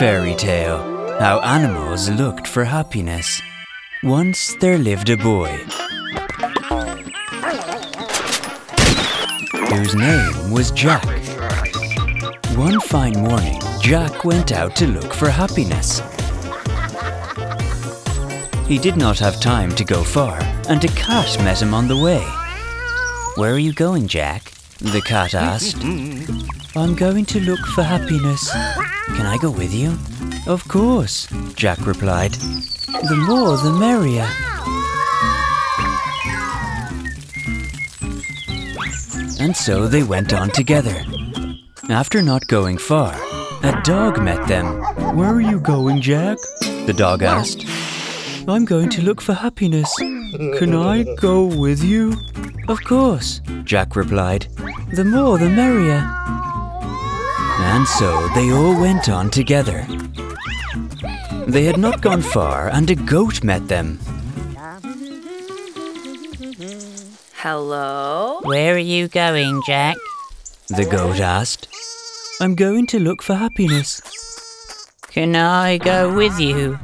Fairy Tale: How Animals Looked for Happiness. Once there lived a boy whose name was Jack. One fine morning, Jack went out to look for happiness. He did not have time to go far, and a cat met him on the way. "Where are you going, Jack?" the cat asked. "I'm going to look for happiness. Can I go with you?" "Of course," Jack replied. "The more the merrier." And so they went on together. After not going far, a dog met them. "Where are you going, Jack?" the dog asked. "I'm going to look for happiness. Can I go with you?" "Of course," Jack replied. "The more the merrier." And so they all went on together. They had not gone far, and a goat met them. "Hello? Where are you going, Jack?" the goat asked. "I'm going to look for happiness." "Can I go with you?"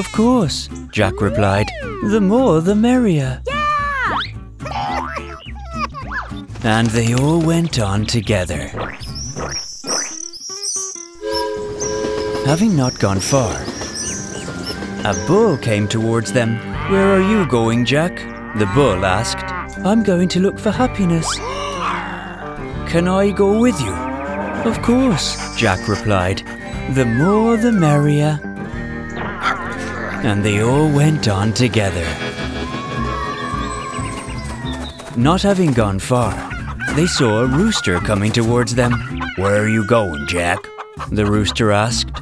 "Of course," Jack replied. "The more the merrier." Yeah! And they all went on together. Having not gone far, a bull came towards them. "Where are you going, Jack?" the bull asked. "I'm going to look for happiness. Can I go with you?" "Of course," Jack replied. "The more the merrier." And they all went on together. Not having gone far, they saw a rooster coming towards them. "Where are you going, Jack?" the rooster asked.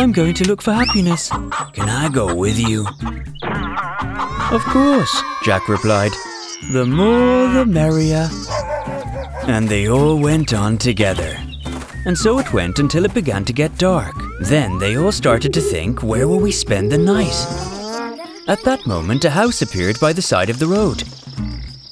"I'm going to look for happiness." "Can I go with you?" "Of course," Jack replied. "The more the merrier." And they all went on together. And so it went until it began to get dark. Then they all started to think, "Where will we spend the night?" At that moment, a house appeared by the side of the road.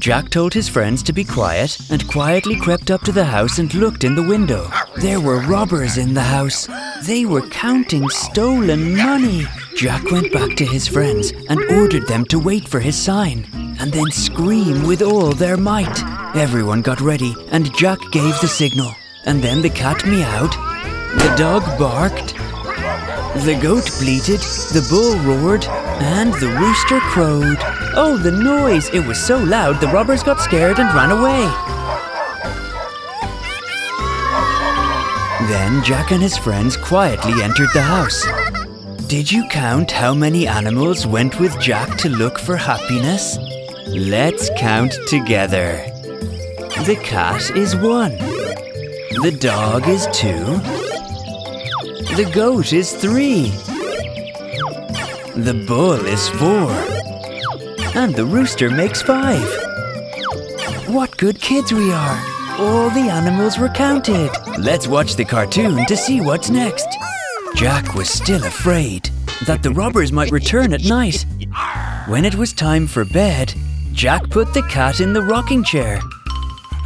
Jack told his friends to be quiet and quietly crept up to the house and looked in the window. There were robbers in the house. They were counting stolen money. Jack went back to his friends and ordered them to wait for his sign and then scream with all their might. Everyone got ready and Jack gave the signal. And then the cat meowed, the dog barked, the goat bleated, the bull roared, and the rooster crowed. Oh, the noise! It was so loud the robbers got scared and ran away. Then Jack and his friends quietly entered the house. Did you count how many animals went with Jack to look for happiness? Let's count together. The cat is one. The dog is two. The goat is three. The bull is four. And the rooster makes five. What good kids we are! All the animals were counted. Let's watch the cartoon to see what's next. Jack was still afraid that the robbers might return at night. When it was time for bed, Jack put the cat in the rocking chair.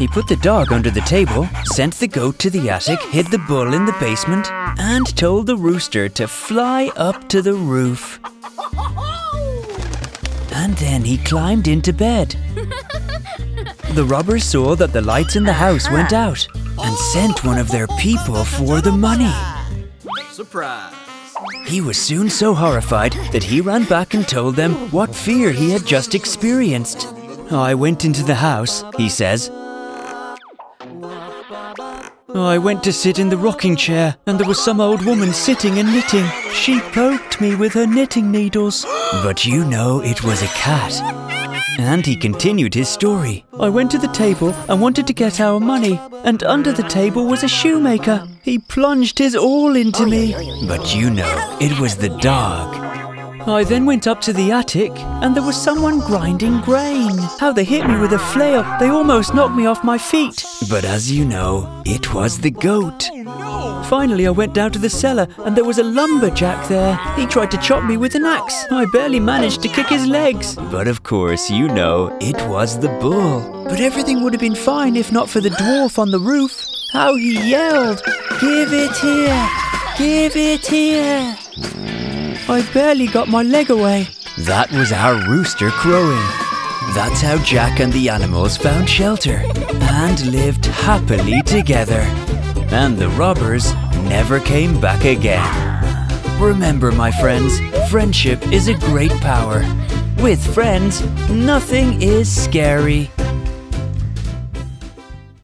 He put the dog under the table, sent the goat to the attic, hid the bull in the basement, and told the rooster to fly up to the roof. And then he climbed into bed. The robbers saw that the lights in the house went out and sent one of their people for the money. Surprise! He was soon so horrified that he ran back and told them what fear he had just experienced. "I went into the house," he says. "I went to sit in the rocking chair and there was some old woman sitting and knitting. She poked me with her knitting needles. But you know it was a cat." And he continued his story. "I went to the table and wanted to get our money, and under the table was a shoemaker. He plunged his all into me. But you know it was the dog. I then went up to the attic and there was someone grinding grain. How they hit me with a flail, they almost knocked me off my feet. But as you know, it was the goat. Finally, I went down to the cellar and there was a lumberjack there. He tried to chop me with an axe. I barely managed to kick his legs. But of course, you know, it was the bull. But everything would have been fine if not for the dwarf on the roof. How he yelled, "Give it here! Give it here!" I barely got my leg away. That was our rooster crowing. That's how Jack and the animals found shelter and lived happily together. And the robbers never came back again. Remember, my friends, friendship is a great power. With friends, nothing is scary.